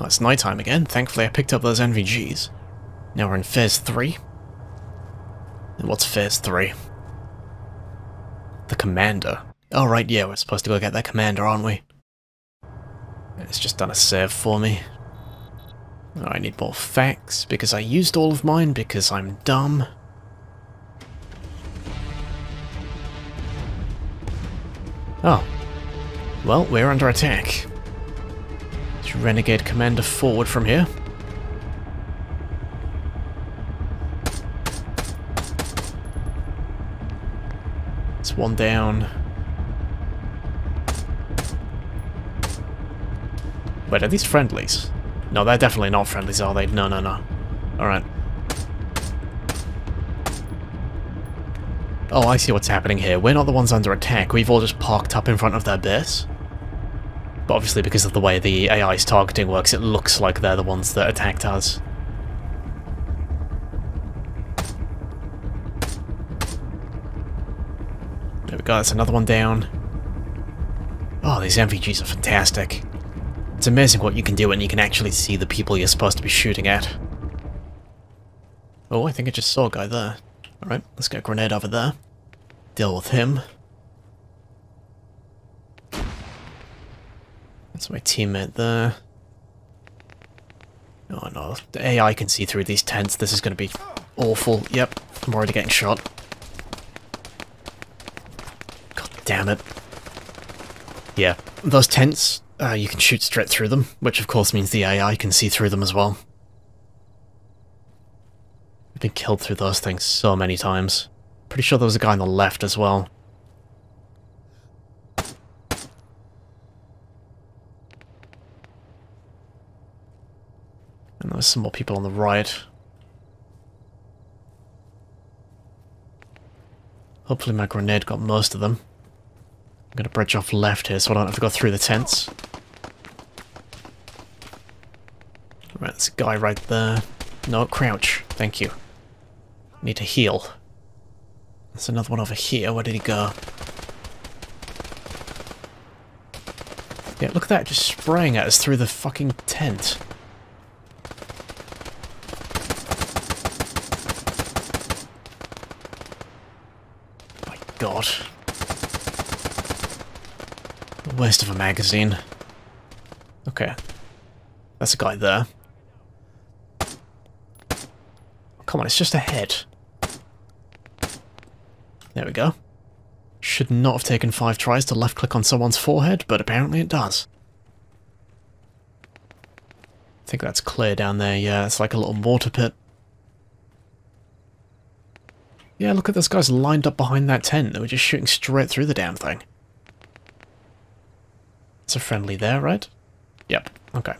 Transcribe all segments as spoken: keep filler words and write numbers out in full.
Well, it's nighttime again. Thankfully I picked up those N V Gs. Now we're in Phase three. And what's Phase three? The Commander. Oh right, yeah, we're supposed to go get that Commander, aren't we? It's just done a save for me. Oh, I need more facts, because I used all of mine, because I'm dumb. Oh. Well, we're under attack. Is Renegade Commander forward from here? It's one down. Wait, are these friendlies? No, they're definitely not friendlies, are they? No, no, no. Alright. Oh, I see what's happening here. We're not the ones under attack. We've all just parked up in front of their base. But obviously because of the way the A I's targeting works, it looks like they're the ones that attacked us. There we go, that's another one down. Oh, these M V Gs are fantastic. It's amazing what you can do when you can actually see the people you're supposed to be shooting at. Oh, I think I just saw a guy there. Alright, let's get a grenade over there. Deal with him. That's my teammate there. Oh no, the A I can see through these tents. This is going to be awful. Yep, I'm already getting shot. God damn it. Yeah, those tents... Uh, you can shoot straight through them, which of course means the A I can see through them as well. I've been killed through those things so many times. Pretty sure there was a guy on the left as well. And there's some more people on the right. Hopefully my grenade got most of them. I'm gonna bridge off left here so I don't have to go through the tents. Right, there's a guy right there. No, crouch. Thank you. Need to heal. There's another one over here. Where did he go? Yeah, look at that. Just spraying at us through the fucking tent. My God. A waste of a magazine. Okay. That's a guy there. Come on, it's just a head. There we go. Should not have taken five tries to left-click on someone's forehead, but apparently it does. I think that's clear down there, yeah. It's like a little mortar pit. Yeah, look at those guys lined up behind that tent. They were just shooting straight through the damn thing. It's a friendly there, right? Yep, okay.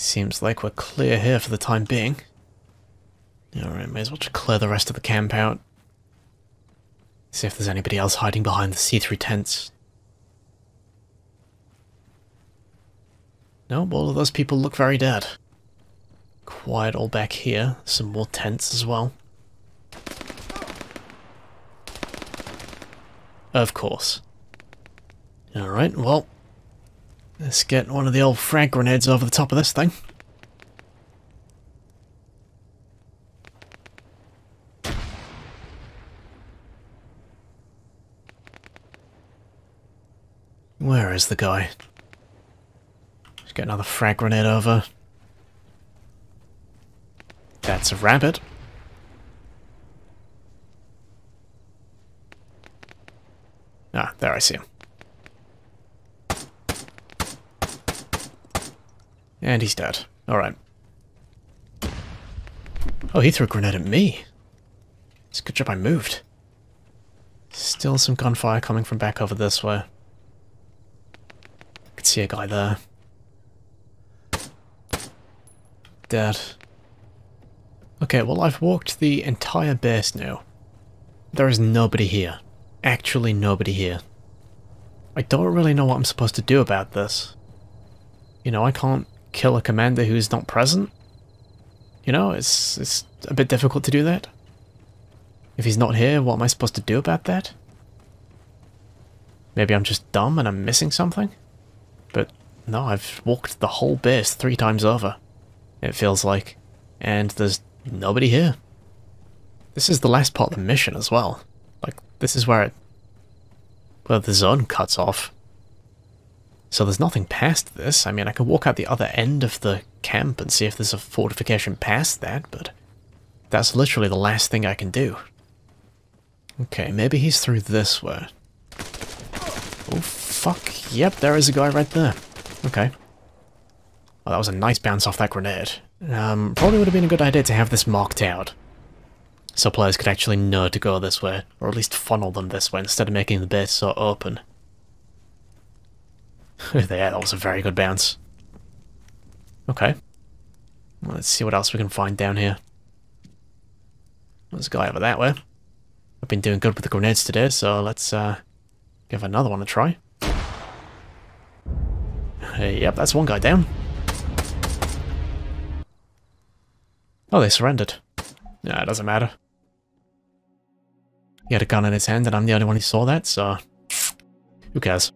Seems like we're clear here for the time being. Alright, may as well just clear the rest of the camp out. See if there's anybody else hiding behind the see-through tents. Nope, all of those people look very dead. Quiet all back here, some more tents as well. Of course. Alright, well... let's get one of the old frag grenades over the top of this thing. Where is the guy? Let's get another frag grenade over. That's a rabbit. Ah, there I see him. And he's dead. Alright. Oh, he threw a grenade at me. It's a good job I moved. Still some gunfire coming from back over this way. I can see a guy there. Dead. Okay, well I've walked the entire base now. There is nobody here. Actually nobody here. I don't really know what I'm supposed to do about this. You know, I can't kill a commander who's not present. You know, it's it's a bit difficult to do that. If he's not here, what am I supposed to do about that? Maybe I'm just dumb and I'm missing something? But No, I've walked the whole base three times over, it feels like. And there's nobody here. This is the last part of the mission as well. Like, this is where it... where the zone cuts off. So there's nothing past this. I mean, I could walk out the other end of the camp and see if there's a fortification past that, but that's literally the last thing I can do. Okay, maybe he's through this way. Oh, fuck. Yep, there is a guy right there. Okay. Well, that was a nice bounce off that grenade. Um, probably would have been a good idea to have this marked out, so players could actually know to go this way, or at least funnel them this way, instead of making the base so open. There, that was a very good bounce. Okay. Well, let's see what else we can find down here. There's a guy over that way. I've been doing good with the grenades today, so let's uh, give another one a try. Hey, yep, that's one guy down. Oh, they surrendered. Nah, it doesn't matter. He had a gun in his hand and I'm the only one who saw that, so... who cares?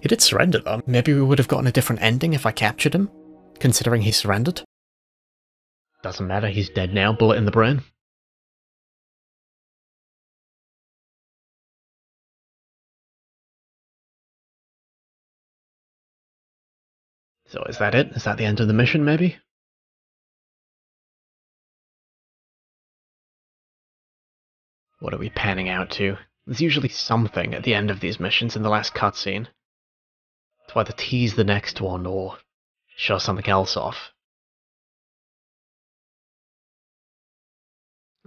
He did surrender, though. Maybe we would have gotten a different ending if I captured him, considering he surrendered. Doesn't matter, he's dead now. Bullet in the brain. So is that it? Is that the end of the mission, maybe? What are we panning out to? There's usually something at the end of these missions in the last cutscene, to either tease the next one or show something else off.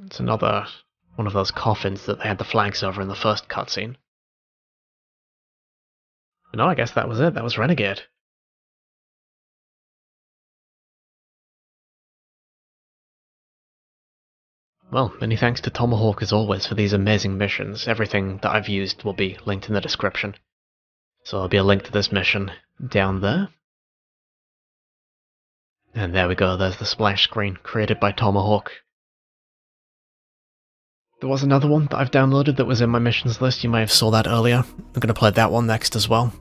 It's another one of those coffins that they had the flags over in the first cutscene. No, I guess that was it. That was Renegade. Well, many thanks to ThomaHawk as always for these amazing missions. Everything that I've used will be linked in the description. So there'll be a link to this mission down there. And there we go, there's the splash screen created by ThomaHawk. There was another one that I've downloaded that was in my missions list, you may have saw that earlier. I'm going to play that one next as well,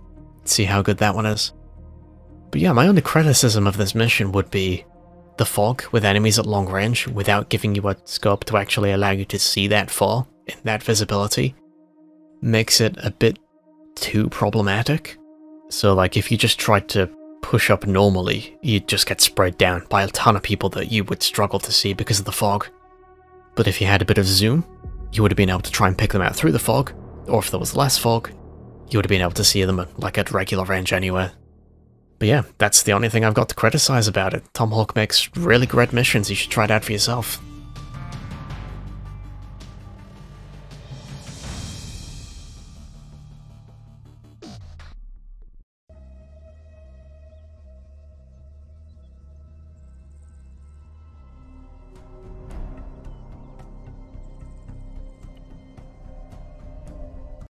see how good that one is. But yeah, my only criticism of this mission would be the fog with enemies at long range without giving you a scope to actually allow you to see that far in that visibility makes it a bit too problematic. So like if you just tried to push up normally, you'd just get sprayed down by a ton of people that you would struggle to see because of the fog. But if you had a bit of zoom, you would have been able to try and pick them out through the fog, or if there was less fog, you would have been able to see them at, like at regular range anywhere. But yeah, that's the only thing I've got to criticize about it. ThomaHawk makes really great missions, you should try it out for yourself.